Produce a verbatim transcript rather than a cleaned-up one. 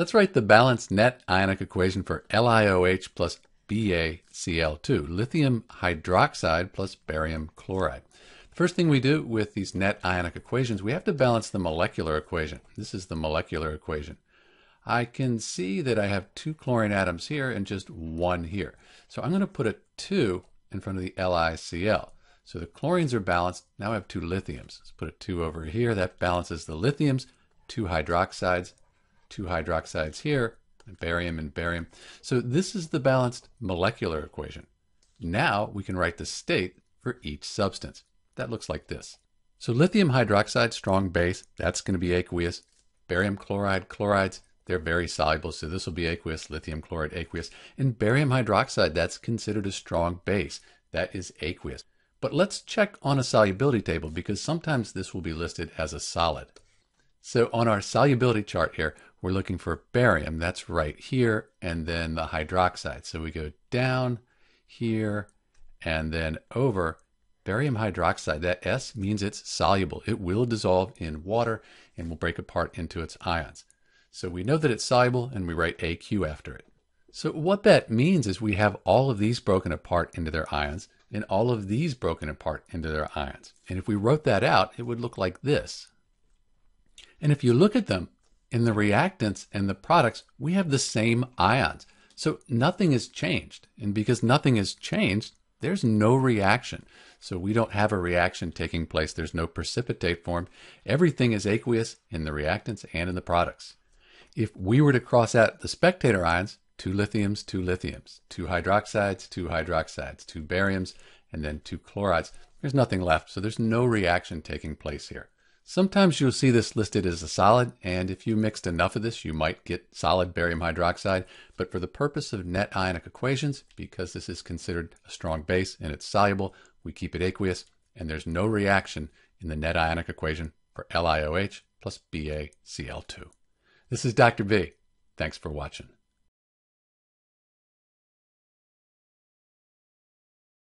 Let's write the balanced net ionic equation for LiOH plus BaCl two, lithium hydroxide plus barium chloride. The first thing we do with these net ionic equations, we have to balance the molecular equation. This is the molecular equation. I can see that I have two chlorine atoms here and just one here. So I'm going to put a two in front of the LiCl. So the chlorines are balanced. Now I have two lithiums. Let's put a two over here. That balances the lithiums, two hydroxides, two hydroxides here, and barium and barium. So this is the balanced molecular equation. Now we can write the state for each substance. That looks like this. So lithium hydroxide, strong base, that's going to be aqueous. Barium chloride, chlorides, they're very soluble, so this will be aqueous, lithium chloride aqueous. And barium hydroxide, that's considered a strong base. That is aqueous. But let's check on a solubility table because sometimes this will be listed as a solid. So on our solubility chart here, we're looking for barium, that's right here, and then the hydroxide. So we go down here and then over. Barium hydroxide, that S means it's soluble. It will dissolve in water and will break apart into its ions. So we know that it's soluble and we write A Q after it. So what that means is we have all of these broken apart into their ions and all of these broken apart into their ions. And if we wrote that out, it would look like this. And if you look at them, in the reactants and the products, we have the same ions. So nothing has changed. And because nothing has changed, there's no reaction. So we don't have a reaction taking place. There's no precipitate formed. Everything is aqueous in the reactants and in the products. If we were to cross out the spectator ions, two lithiums, two lithiums, two hydroxides, two hydroxides, two bariums, and then two chlorides, there's nothing left. So there's no reaction taking place here. Sometimes you'll see this listed as a solid, and if you mixed enough of this, you might get solid barium hydroxide. But for the purpose of net ionic equations, because this is considered a strong base and it's soluble, we keep it aqueous, and there's no reaction in the net ionic equation for LiOH plus BaCl two. This is Doctor B. Thanks for watching.